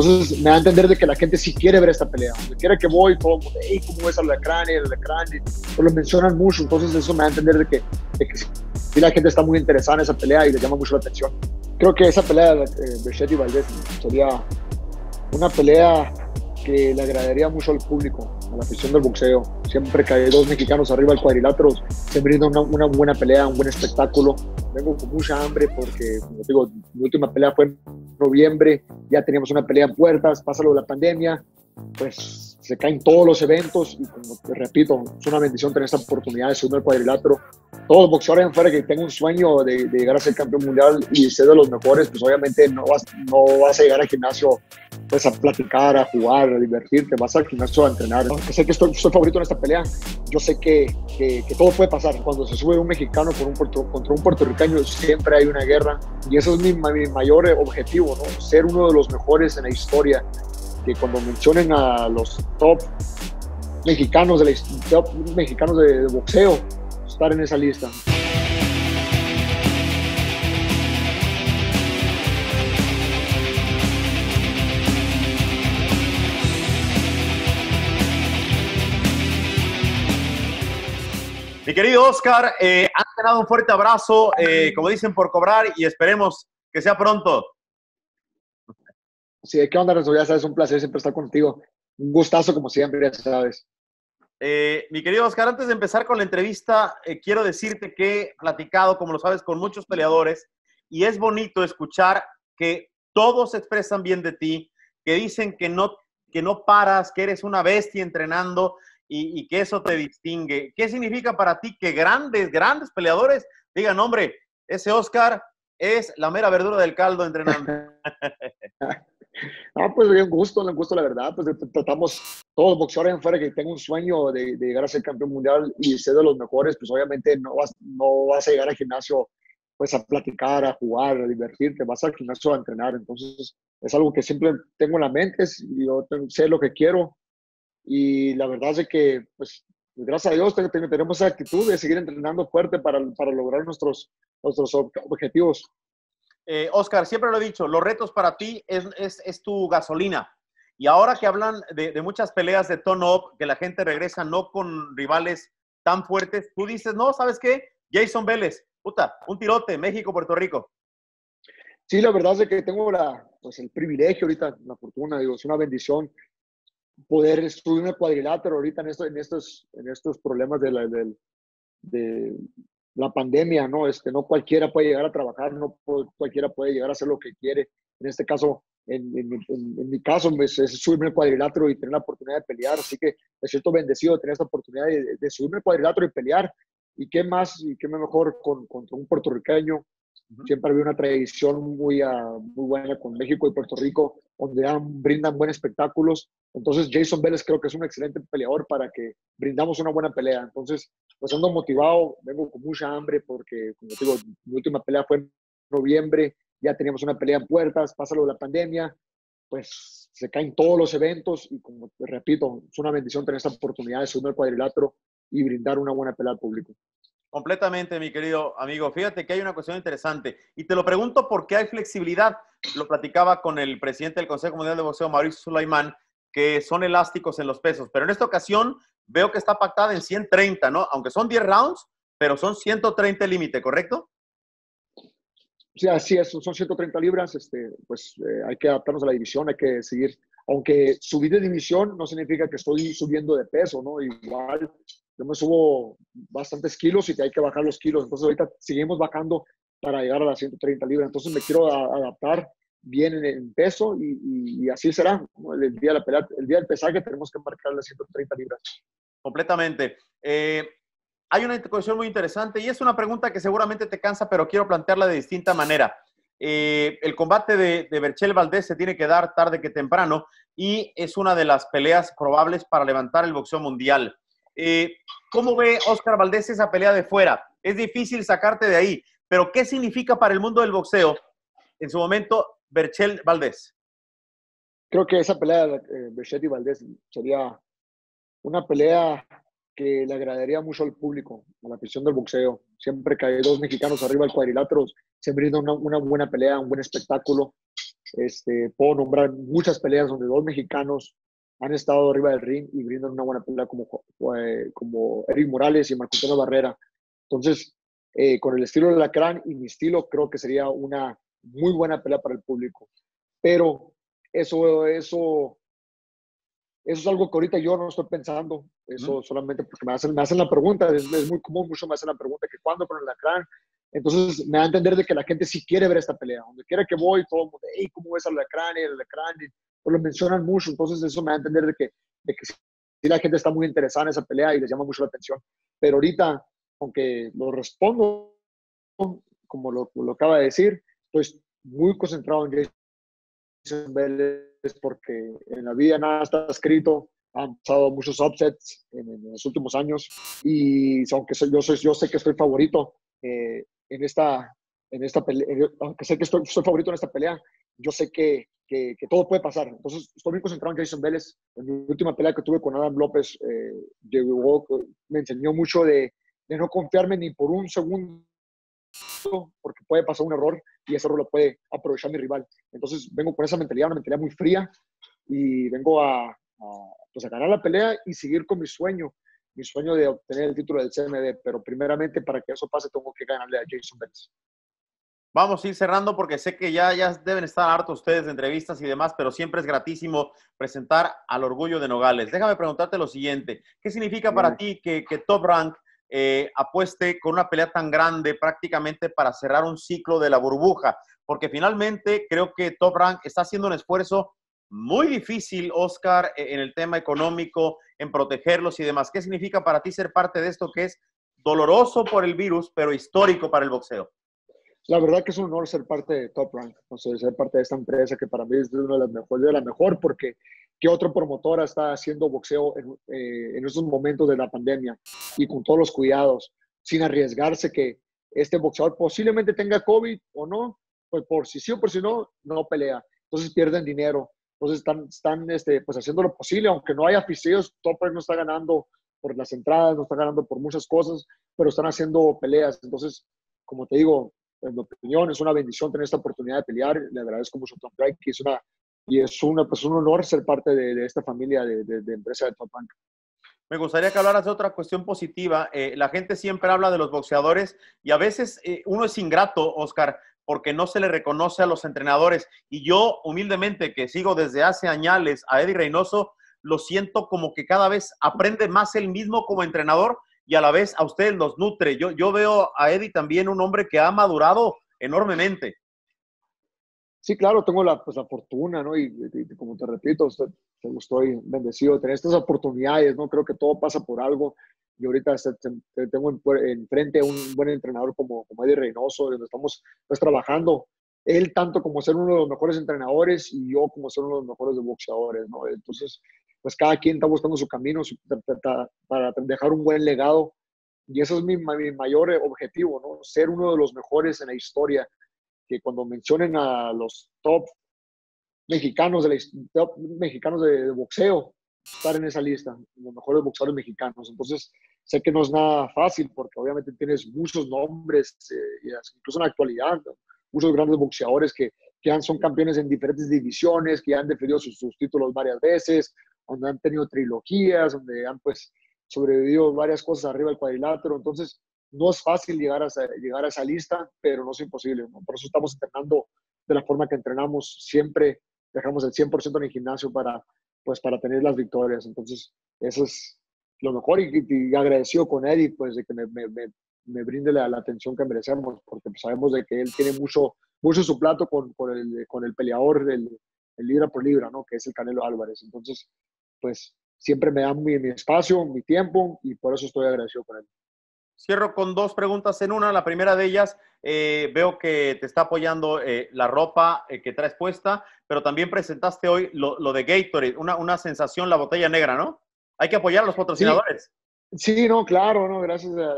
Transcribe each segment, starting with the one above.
Entonces me da a entender de que la gente sí quiere ver esta pelea. Donde quiera que voy, todo el mundo, hey, ¿cómo es el alacrán? Y lo mencionan mucho, entonces eso me da a entender de que sí, la gente está muy interesada en esa pelea y le llama mucho la atención. Creo que esa pelea de Berchelt y Vélez sería una pelea que le agradaría mucho al público, a la afición del boxeo. Siempre que hay dos mexicanos arriba del cuadrilátero, se brinda una buena pelea, un buen espectáculo. Vengo con mucha hambre porque, como digo, mi última pelea fue en noviembre, ya teníamos una pelea en puertas, pasa lo de la pandemia, pues se caen todos los eventos y, como te repito, es una bendición tener esta oportunidad de subirme al cuadrilátero. Todos los boxeadores en fuera que tengan un sueño de llegar a ser campeón mundial y ser de los mejores, pues obviamente no vas a llegar al gimnasio pues a platicar, a jugar, a divertirte, vas al gimnasio a entrenar. Aunque sé que soy favorito en esta pelea, yo sé que todo puede pasar. Cuando se sube un mexicano contra un puertorriqueño siempre hay una guerra, y eso es mi mayor objetivo, ¿no? Ser uno de los mejores en la historia, que cuando mencionen a los top mexicanos de boxeo, estar en esa lista. Mi querido Oscar, has ganado un fuerte abrazo, como dicen, por cobrar, y esperemos que sea pronto. Sí, ¿qué onda, Renzo? Ya sabes, un placer siempre estar contigo. Un gustazo, como siempre, ya sabes. Mi querido Oscar, antes de empezar con la entrevista, quiero decirte que he platicado, como lo sabes, con muchos peleadores, y es bonito escuchar que todos expresan bien de ti, que dicen que no paras, que eres una bestia entrenando y que eso te distingue. ¿Qué significa para ti que grandes peleadores digan, hombre, ese Oscar es la mera verdura del caldo entrenando? No, pues un gusto, la verdad, pues tratamos todos los boxeadores en fuera que tengan un sueño de llegar a ser campeón mundial y ser de los mejores, pues obviamente no vas a llegar al gimnasio pues a platicar, a jugar, a divertirte, vas al gimnasio a entrenar. Entonces es algo que siempre tengo en la mente, sé lo que quiero, y la verdad es que pues gracias a Dios tenemos esa actitud de seguir entrenando fuerte para lograr nuestros objetivos. Oscar, siempre lo he dicho, los retos para ti es tu gasolina. Y ahora que hablan de muchas peleas de tone-up, que la gente regresa no con rivales tan fuertes, tú dices, no, ¿sabes qué? Jayson Vélez, puta, un tirote, México, Puerto Rico. Sí, la verdad es que tengo el privilegio ahorita, la fortuna, digo, es una bendición poder subirme al cuadrilátero ahorita en estos problemas de la pandemia, ¿no? No cualquiera puede llegar a trabajar, no cualquiera puede llegar a hacer lo que quiere. En este caso, en mi caso, es subirme al cuadrilátero y tener la oportunidad de pelear. Así que me siento bendecido de tener esta oportunidad de subirme al cuadrilátero y pelear. ¿Y qué más? ¿Y qué mejor contra un puertorriqueño? Siempre había una tradición muy buena con México y Puerto Rico, donde brindan buenos espectáculos. Entonces, Jayson Vélez creo que es un excelente peleador para que brindamos una buena pelea. Entonces, pues ando motivado, vengo con mucha hambre porque, como te digo, mi última pelea fue en noviembre, ya teníamos una pelea en puertas, pasa lo de la pandemia, pues se caen todos los eventos y, como te repito, es una bendición tener esta oportunidad de subirme al cuadrilátero y brindar una buena pelea al público. Completamente, mi querido amigo. Fíjate que hay una cuestión interesante, y te lo pregunto porque hay flexibilidad. Lo platicaba con el presidente del Consejo Mundial de Boxeo, Mauricio Sulaimán, que son elásticos en los pesos, pero en esta ocasión veo que está pactada en 130, ¿no? Aunque son 10 rounds, pero son 130 el límite, ¿correcto? Sí, así es, son 130 libras, hay que adaptarnos a la división, hay que seguir. Aunque subir de división no significa que estoy subiendo de peso, ¿no? Igual, yo me subo bastantes kilos y que hay que bajar los kilos. Entonces, ahorita seguimos bajando para llegar a las 130 libras. Entonces, me quiero adaptar bien en peso y así será. El día de la pelea, el día del pesaje, tenemos que marcar las 130 libras. Completamente. Hay una cuestión muy interesante, y es una pregunta que seguramente te cansa, pero quiero plantearla de distinta manera. El combate de Berchelt Valdés se tiene que dar tarde que temprano, y es una de las peleas probables para levantar el boxeo mundial. ¿Cómo ve Oscar Valdés esa pelea de fuera? Es difícil sacarte de ahí, pero ¿qué significa para el mundo del boxeo en su momento Berchelt Valdés? Creo que esa pelea de Berchelt y Valdés sería una pelea que le agradaría mucho al público, a la afición del boxeo. Siempre que hay dos mexicanos arriba del cuadrilátero, se brinda una buena pelea, un buen espectáculo. Puedo nombrar muchas peleas donde dos mexicanos han estado arriba del ring y brindan una buena pelea, como Eric Morales y Marco Antonio Barrera. Entonces, con el estilo de Lacrán y mi estilo, creo que sería una muy buena pelea para el público. Pero eso es algo que ahorita yo no estoy pensando. Eso solamente porque me hacen la pregunta. Es muy común, mucho me hacen la pregunta que cuándo con el Lacrán. Entonces, me da a entender de que la gente sí quiere ver esta pelea. Donde quiera que voy, todo el mundo, hey, ¿cómo ves al Lacrán? El Lacrán, pues lo mencionan mucho. Entonces, eso me da a entender de que sí, la gente está muy interesada en esa pelea y les llama mucho la atención. Pero ahorita, aunque lo respondo, como lo acaba de decir, estoy muy concentrado en Jayson Vélez porque en la vida nada está escrito. Han pasado muchos upsets en los últimos años y aunque yo sé que estoy favorito, en esta pelea, aunque sé que soy favorito en esta pelea, yo sé que todo puede pasar. Entonces, estoy muy concentrado en Jayson Vélez. En mi última pelea que tuve con Adam López, me enseñó mucho de no confiarme ni por un segundo, porque puede pasar un error y ese error lo puede aprovechar mi rival. Entonces, vengo con esa mentalidad, una mentalidad muy fría, y vengo a ganar la pelea y seguir con mi sueño. Mi sueño de obtener el título del CMB, pero primeramente para que eso pase tengo que ganarle a Jayson Vélez. Vamos a ir cerrando porque sé que ya deben estar hartos ustedes de entrevistas y demás, pero siempre es gratísimo presentar al orgullo de Nogales. Déjame preguntarte lo siguiente. ¿Qué significa para ti que Top Rank apueste con una pelea tan grande prácticamente para cerrar un ciclo de la burbuja? Porque finalmente creo que Top Rank está haciendo un esfuerzo muy difícil, Oscar, en el tema económico, en protegerlos y demás. ¿Qué significa para ti ser parte de esto que es doloroso por el virus, pero histórico para el boxeo? La verdad que es un honor ser parte de Top Rank, o sea, ser parte de esta empresa que para mí es una de las mejores, porque ¿qué otra promotora está haciendo boxeo en esos momentos de la pandemia y con todos los cuidados, sin arriesgarse que este boxeador posiblemente tenga COVID o no? Pues por si sí o por si no, no pelea. Entonces pierden dinero. Entonces están haciendo lo posible, aunque no haya aficionados. Top Rank no está ganando por las entradas, no está ganando por muchas cosas, pero están haciendo peleas. Entonces, como te digo, en mi opinión, es una bendición tener esta oportunidad de pelear. Le agradezco mucho a Top Rank y es un honor ser parte de esta familia de empresa de Top Rank. Me gustaría que hablaras de otra cuestión positiva. La gente siempre habla de los boxeadores y a veces uno es ingrato, Oscar, porque no se le reconoce a los entrenadores. Y yo, humildemente, que sigo desde hace añales a Eddie Reynoso, lo siento como que cada vez aprende más él mismo como entrenador y a la vez a ustedes los nutre. Yo veo a Eddie también un hombre que ha madurado enormemente. Sí, claro, tengo la fortuna, ¿no? Y como te repito, estoy bendecido de tener estas oportunidades, ¿no? Creo que todo pasa por algo. Y ahorita tengo enfrente a un buen entrenador como Eddie Reynoso, donde estamos trabajando. Él tanto como ser uno de los mejores entrenadores y yo como ser uno de los mejores boxeadores, ¿no? Entonces, pues cada quien está buscando su camino para dejar un buen legado. Y ese es mi mayor objetivo, ¿no? Ser uno de los mejores en la historia. Que cuando mencionen a los top mexicanos de boxeo, estar en esa lista, los mejores boxeadores mexicanos. Entonces, sé que no es nada fácil porque obviamente tienes muchos nombres, incluso en la actualidad, ¿no? Muchos grandes boxeadores que son campeones en diferentes divisiones, que han defendido sus títulos varias veces, donde han tenido trilogías, donde han pues sobrevivido varias cosas arriba del cuadrilátero. Entonces, no es fácil llegar a esa lista, pero no es imposible, ¿no? Por eso estamos entrenando de la forma que entrenamos. Siempre dejamos el 100% en el gimnasio para tener las victorias. Entonces, eso es lo mejor. Y agradecido con Eddie, pues, de que me brinde la atención que merecemos, porque sabemos de que él tiene mucho su plato con el peleador del libra por libra, ¿no? Que es el Canelo Álvarez. Entonces, pues, siempre me da mi espacio, mi tiempo, y por eso estoy agradecido con él. Cierro con dos preguntas en una. La primera de ellas, veo que te está apoyando la ropa que traes puesta, pero también presentaste hoy lo de Gatorade, una sensación, la botella negra, ¿no? Hay que apoyar a los patrocinadores. Sí, no, claro, no, gracias a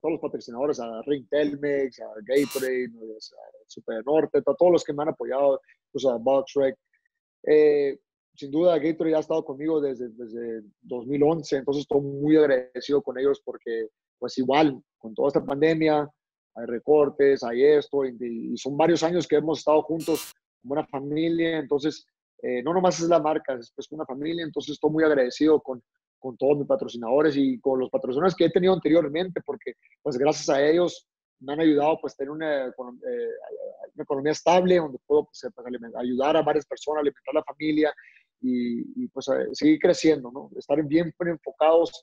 todos los patrocinadores, a Ring Telmex, a Gatorade, a Super Norte, a todos los que me han apoyado, pues a BoxRec. Sin duda, Gatorade ha estado conmigo desde 2011, entonces estoy muy agradecido con ellos porque pues igual, con toda esta pandemia, hay recortes, hay esto, y son varios años que hemos estado juntos como una familia. Entonces, no nomás es la marca, es pues una familia. Entonces, estoy muy agradecido con todos mis patrocinadores y con los patrocinadores que he tenido anteriormente, porque pues gracias a ellos me han ayudado pues tener una economía estable donde puedo ayudar a varias personas, alimentar a la familia y pues seguir creciendo, ¿no? Estar bien enfocados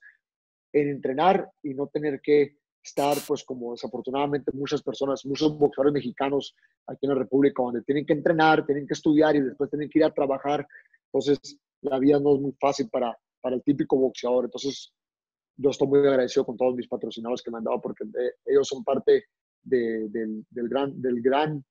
en entrenar y no tener que estar pues como desafortunadamente muchas personas, muchos boxeadores mexicanos aquí en la República, donde tienen que entrenar, tienen que estudiar y después tienen que ir a trabajar. Entonces la vida no es muy fácil para el típico boxeador. Entonces yo estoy muy agradecido con todos mis patrocinadores que me han dado, porque ellos son parte del gran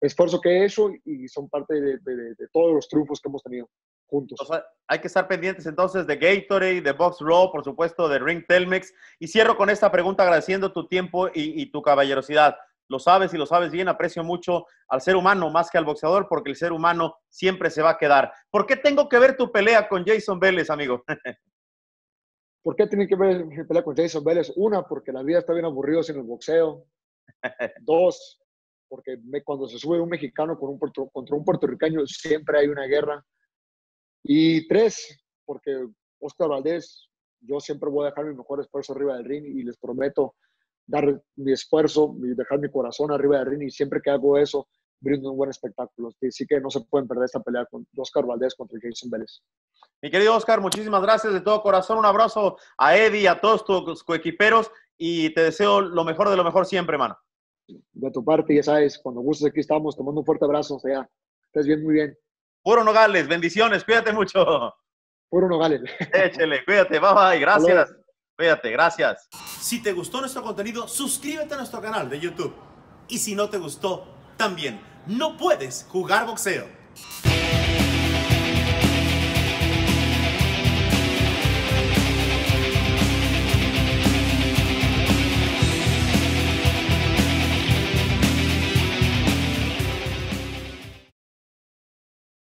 esfuerzo que he hecho y son parte de todos los triunfos que hemos tenido juntos. O sea, hay que estar pendientes entonces de Gatorade, de BoxRec, por supuesto, de Ring Telmex. Y cierro con esta pregunta agradeciendo tu tiempo y tu caballerosidad. Lo sabes y lo sabes bien, aprecio mucho al ser humano más que al boxeador, porque el ser humano siempre se va a quedar. ¿Por qué tengo que ver tu pelea con Jayson Vélez, amigo? ¿Por qué tiene que ver mi pelea con Jayson Vélez? Una, porque la vida está bien aburrida sin el boxeo. Dos, porque cuando se sube un mexicano contra un puertorriqueño siempre hay una guerra. Y tres, porque Oscar Valdés, yo siempre voy a dejar mi mejor esfuerzo arriba del ring y les prometo dar mi esfuerzo, dejar mi corazón arriba del ring, y siempre que hago eso brindo un buen espectáculo. Así que no se pueden perder esta pelea con Oscar Valdés contra Jayson Vélez. Mi querido Oscar, muchísimas gracias de todo corazón. Un abrazo a Eddie y a todos tus coequiperos y te deseo lo mejor de lo mejor siempre, hermano. De tu parte, ya sabes, cuando gustes aquí estamos. Te mando un fuerte abrazo, o sea, estés bien, muy bien. Puro Nogales, bendiciones, cuídate mucho. Puro Nogales. Échale, cuídate, bye bye, gracias. Hello. Cuídate, gracias. Si te gustó nuestro contenido, suscríbete a nuestro canal de YouTube. Y si no te gustó, también. No puedes jugar boxeo.